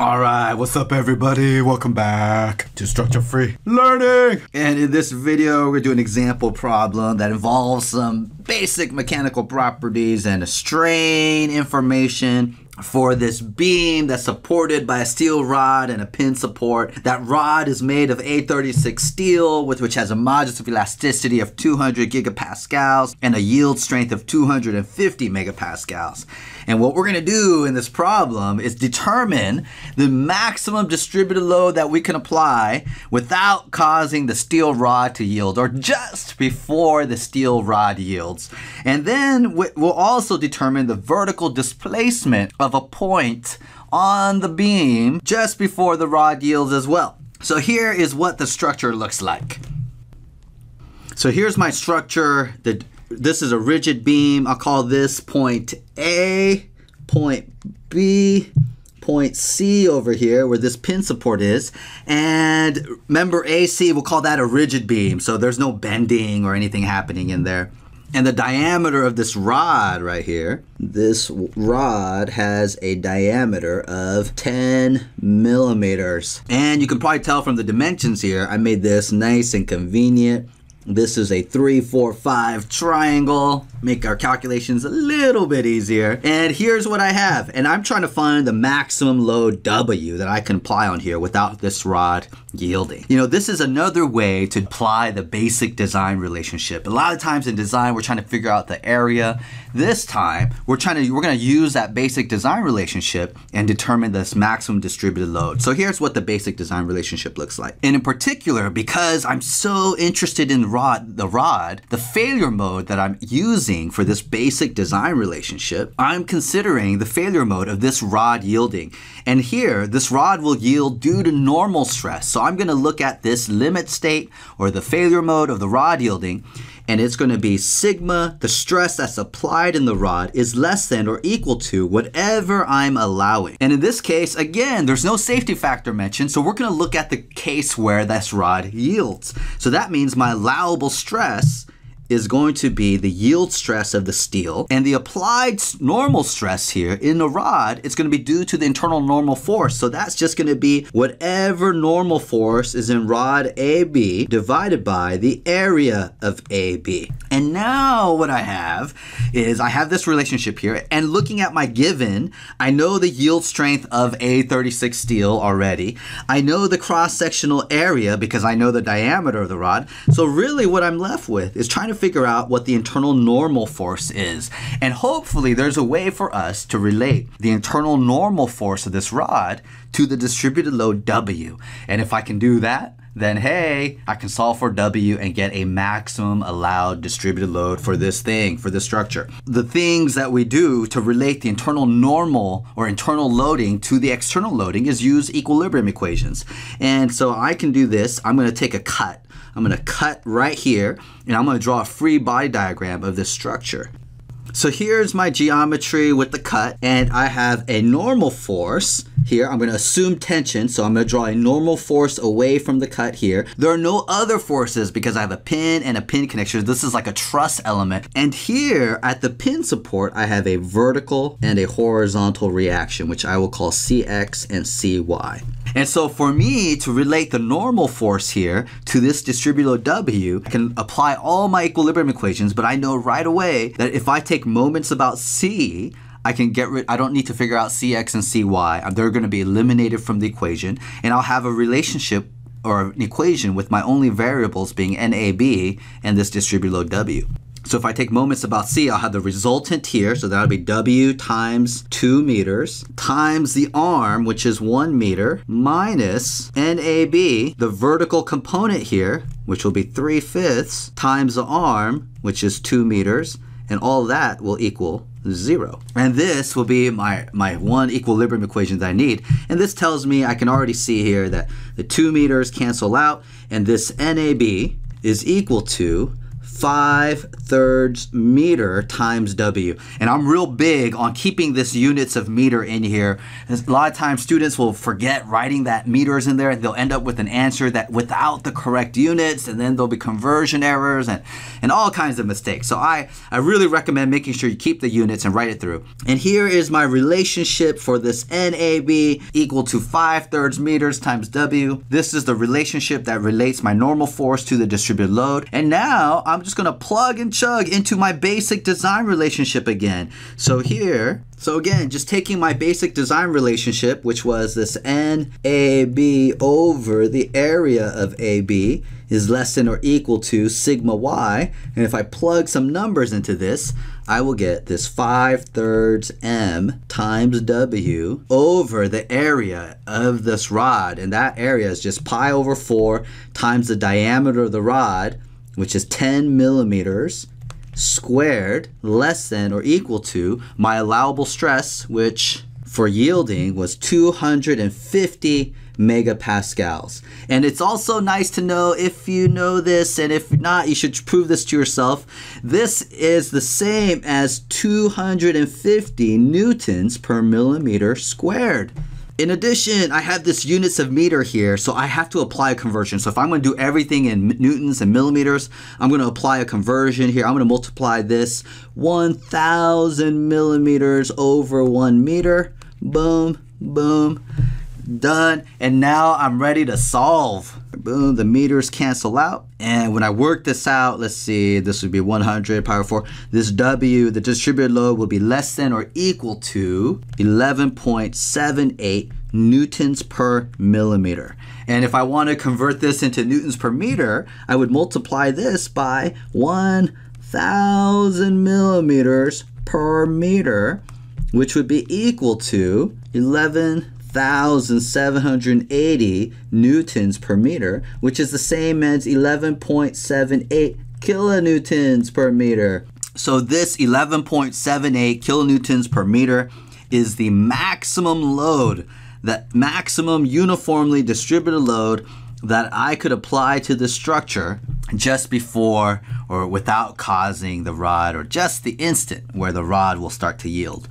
All right, what's up everybody? Welcome back to Structure-Free Learning. And in this video, we're doing an example problem that involves some basic mechanical properties and a strain information for this beam that's supported by a steel rod and a pin support. That rod is made of A36 steel, which has a modulus of elasticity of 200 gigapascals and a yield strength of 250 megapascals. And what we're gonna do in this problem is determine the maximum distributed load that we can apply without causing the steel rod to yield, or just before the steel rod yields. And then we'll also determine the vertical displacement of a point on the beam just before the rod yields as well. So here is what the structure looks like. So here's my structure. This is a rigid beam. I'll call this point A, point B, point C over here where this pin support is, and member AC, we'll call that a rigid beam, so there's no bending or anything happening in there. And the diameter of this rod right here, this rod has a diameter of 10 millimeters. And you can probably tell from the dimensions here, I made this nice and convenient. This is a 3-4-5 triangle. Make our calculations a little bit easier. And here's what I have. And I'm trying to find the maximum load W that I can apply on here without this rod yielding. You know, this is another way to apply the basic design relationship. A lot of times in design, we're trying to figure out the area. This time, we're gonna use that basic design relationship and determine this maximum distributed load. So here's what the basic design relationship looks like. And in particular, because I'm so interested in the failure mode that I'm using for this basic design relationship, I'm considering the failure mode of this rod yielding. And here, this rod will yield due to normal stress. So I'm gonna look at this limit state, or the failure mode of the rod yielding, and it's gonna be sigma, the stress that's applied in the rod is less than or equal to whatever I'm allowing. And in this case, again, there's no safety factor mentioned, so we're gonna look at the case where this rod yields. So that means my allowable stress is going to be the yield stress of the steel, and the applied normal stress here in the rod, it's gonna be due to the internal normal force. So that's just gonna be whatever normal force is in rod AB divided by the area of AB. And now what I have is I have this relationship here, and looking at my given, I know the yield strength of A36 steel already. I know the cross-sectional area because I know the diameter of the rod. So really what I'm left with is trying to figure out what the internal normal force is. And hopefully there's a way for us to relate the internal normal force of this rod to the distributed load W. And if I can do that, then hey, I can solve for W and get a maximum allowed distributed load for this thing, for this structure. The things that we do to relate the internal normal or internal loading to the external loading is use equilibrium equations. And so I can do this. I'm gonna take a cut. I'm gonna cut right here, and I'm gonna draw a free body diagram of this structure. So here's my geometry with the cut, and I have a normal force here. I'm gonna assume tension, so I'm gonna draw a normal force away from the cut here. There are no other forces because I have a pin and a pin connection. This is like a truss element. And here at the pin support, I have a vertical and a horizontal reaction, which I will call Cx and Cy. And so for me to relate the normal force here to this distributed load W, I can apply all my equilibrium equations, but I know right away that if I take moments about C, I don't need to figure out Cx and Cy. They're gonna be eliminated from the equation, and I'll have a relationship or an equation with my only variables being NAB and this distributed load W. So if I take moments about C, I'll have the resultant here. So that'll be W times 2 meters times the arm, which is 1 meter, minus NAB, the vertical component here, which will be 3/5, times the arm, which is 2 meters, and all that will equal 0. And this will be my one equilibrium equation that I need. And this tells me, I can already see here that the 2 meters cancel out, and this NAB is equal to 5/3 meter times W. And I'm real big on keeping this units of meter in here. A lot of times students will forget writing that meters in there and they'll end up with an answer that without the correct units, and then there'll be conversion errors and all kinds of mistakes. So I really recommend making sure you keep the units and write it through. And here is my relationship for this NAB equal to 5/3 meters times W. This is the relationship that relates my normal force to the distributed load. And now I'm just gonna plug and chug into my basic design relationship again. So again, just taking my basic design relationship, which was this NAB over the area of AB is less than or equal to sigma y. And if I plug some numbers into this, I will get this 5/3 m times w over the area of this rod. And that area is just pi over 4 times the diameter of the rod, which is 10 millimeters squared, less than or equal to my allowable stress, which for yielding was 250 megapascals. And it's also nice to know, if you know this, and if not, you should prove this to yourself. This is the same as 250 newtons per millimeter squared. In addition, I have this units of meter here, so I have to apply a conversion. So if I'm gonna do everything in newtons and millimeters, I'm gonna apply a conversion here. I'm gonna multiply this 1,000 millimeters over 1 meter. Boom, boom, done. And now I'm ready to solve. Boom, the meters cancel out. And when I work this out, let's see, this would be 100 power 4. This W, the distributed load, will be less than or equal to 11.78 newtons per millimeter. And if I want to convert this into newtons per meter, I would multiply this by 1,000 millimeters per meter, which would be equal to 11,780 newtons per meter, which is the same as 11.78 kilonewtons per meter. So this 11.78 kilonewtons per meter is the maximum load, the maximum uniformly distributed load that I could apply to the structure just before or without causing the rod, or just the instant where the rod will start to yield.